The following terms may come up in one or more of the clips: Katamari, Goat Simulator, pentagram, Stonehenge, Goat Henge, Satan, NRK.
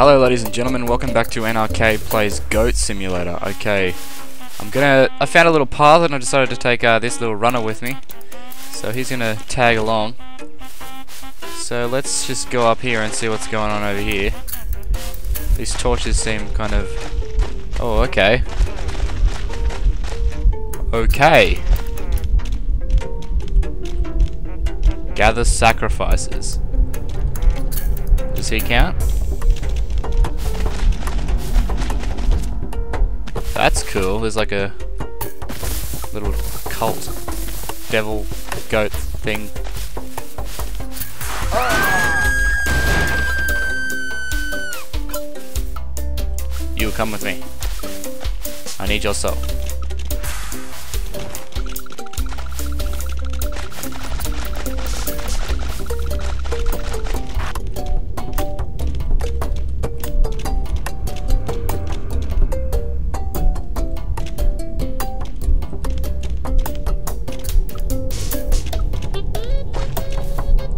Hello ladies and gentlemen, welcome back to NRK Plays Goat Simulator. Okay, I found a little path and I decided to take this little runner with me. So he's gonna tag along. So let's just go up here and see what's going on over here. These torches seem kind of... Oh, okay. Okay. Gather sacrifices. Does he count? That's cool, there's like a little cult devil goat thing. You come with me. I need your soul.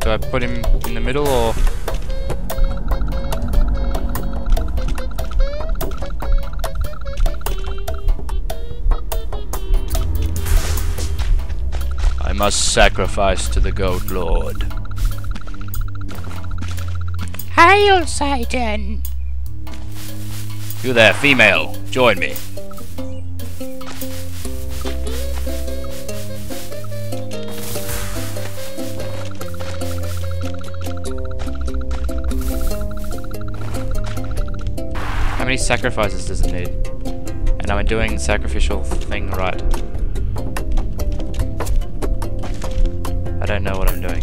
Do I put him in the middle or...? I must sacrifice to the Goat Lord. Hail, Satan! You there, female! Join me! How many sacrifices does it need? And am I doing the sacrificial thing right? I don't know what I'm doing.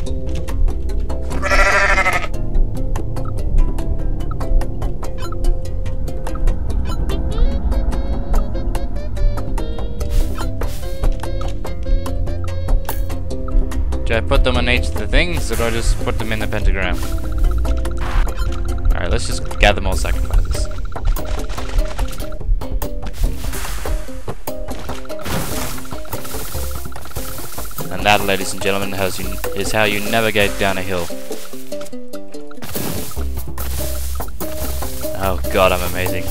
Do I put them on each of the things, or do I just put them in the pentagram? Alright, let's just gather more sacrifices. And that, ladies and gentlemen, is how you navigate down a hill. Oh god, I'm amazing.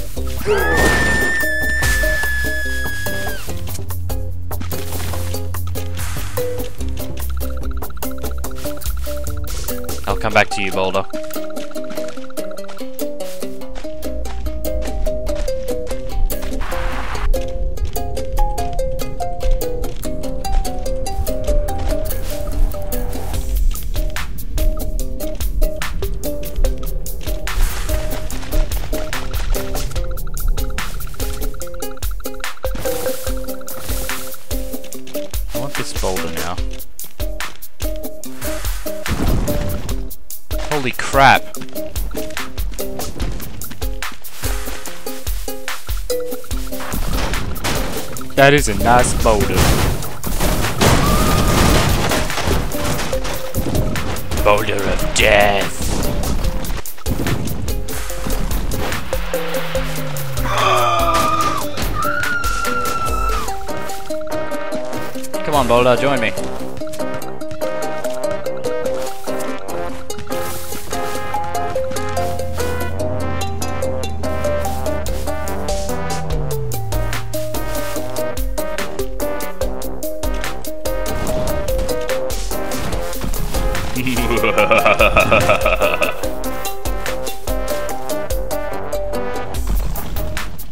I'll come back to you, Boulder. Boulder now. Holy crap! That is a nice boulder. Boulder of death. Come on, Boulder, join me.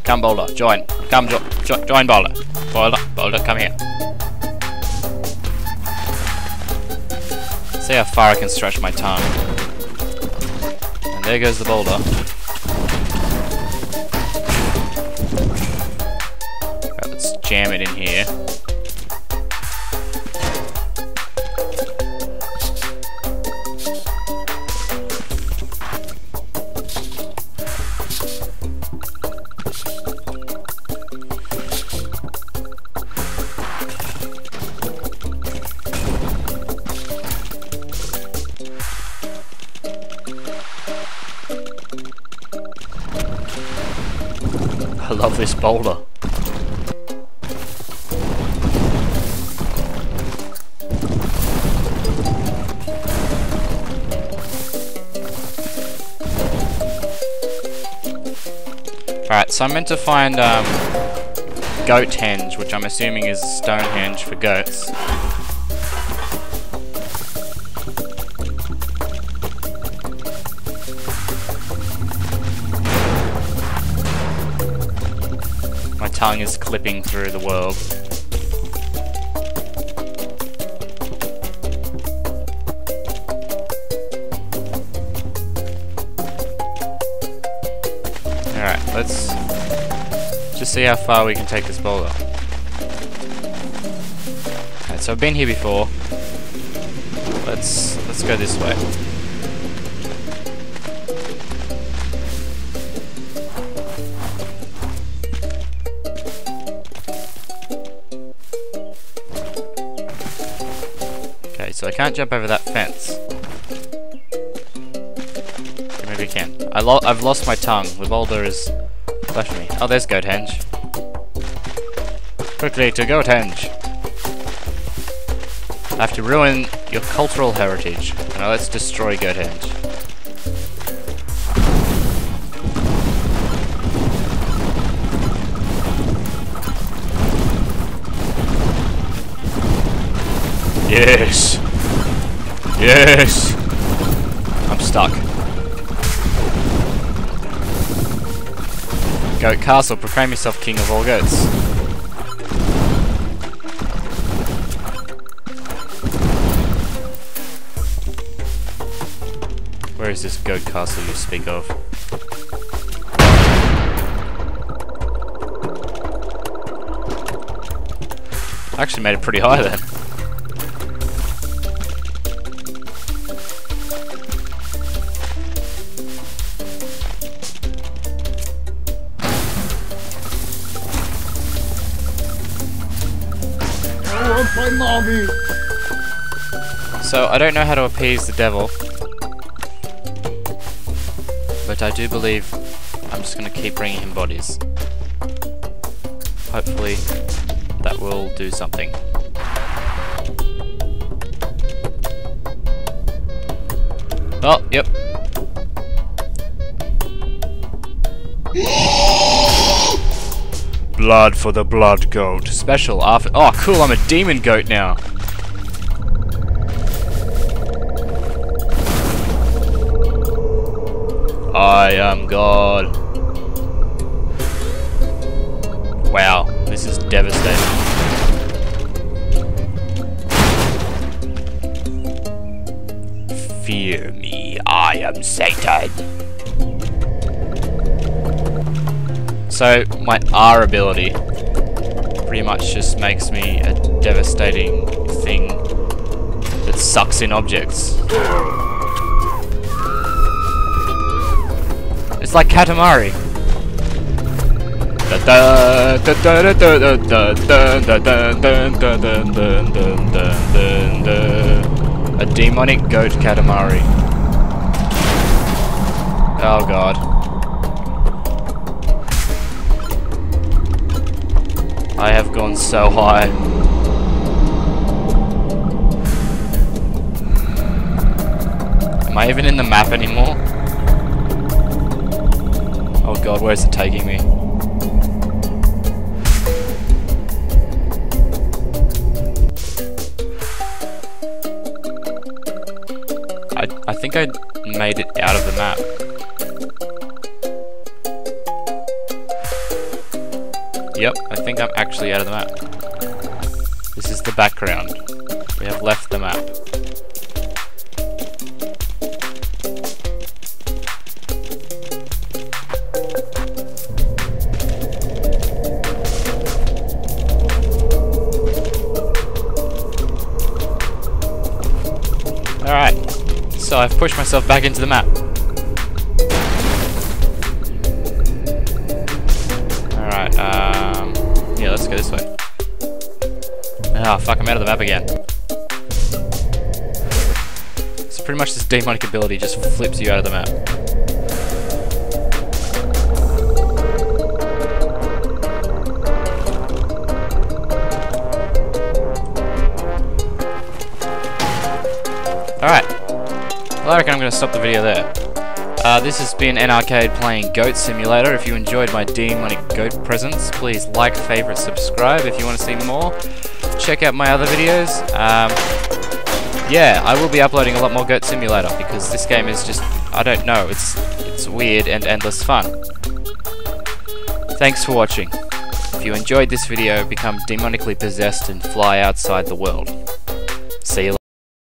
Come, Boulder, join. Come, join, Boulder. Boulder, come here. See how far I can stretch my tongue. And there goes the boulder. Right, let's jam it in here. I love this boulder. Alright, so I'm meant to find Goat Henge, which I'm assuming is Stonehenge for goats. My tongue is clipping through the world. Alright, let's just see how far we can take this boulder. Alright, so I've been here before. Let's go this way. Okay, so I can't jump over that fence. Maybe I can. I've lost my tongue. The boulder is flashing me. Oh, there's Goat Henge. Quickly to Goat Henge. I have to ruin your cultural heritage. Now let's destroy Goat Henge. Yes! Yes! I'm stuck. Goat Castle, proclaim yourself king of all goats. Where is this Goat Castle you speak of? I actually made it pretty high then. So, I don't know how to appease the devil, but I do believe I'm just going to keep bringing him bodies. Hopefully, that will do something. Oh, yep. Blood for the blood goat. Special after. Oh, cool! I'm a demon goat now. I am God. Wow, this is devastating. Fear me, I am Satan. So, my R ability pretty much just makes me a devastating thing that sucks in objects. It's like Katamari. A demonic goat Katamari. Oh god. I have gone so high. Am I even in the map anymore? Oh god, where's it taking me? I think I made it out of the map. Yep, I think I'm actually out of the map. This is the background. We have left the map. Alright, so I've pushed myself back into the map. Yeah, let's go this way. Ah, fuck, I'm out of the map again. So pretty much this demonic ability just flips you out of the map. Alright. Well, I reckon I'm going to stop the video there. This has been NRK playing Goat Simulator. If you enjoyed my demonic goat presence, please like, favorite, subscribe if you want to see more. Check out my other videos. Yeah, I will be uploading a lot more Goat Simulator because this game is just, I don't know, it's weird and endless fun. Thanks for watching. If you enjoyed this video, become demonically possessed and fly outside the world. See you later.